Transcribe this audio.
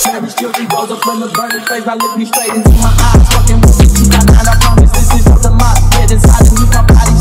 Savage guilty rolls up from the burning face. I look me straight into my eyes. Fucking with the T-9, I promise this is just a mob. Get inside the new my body.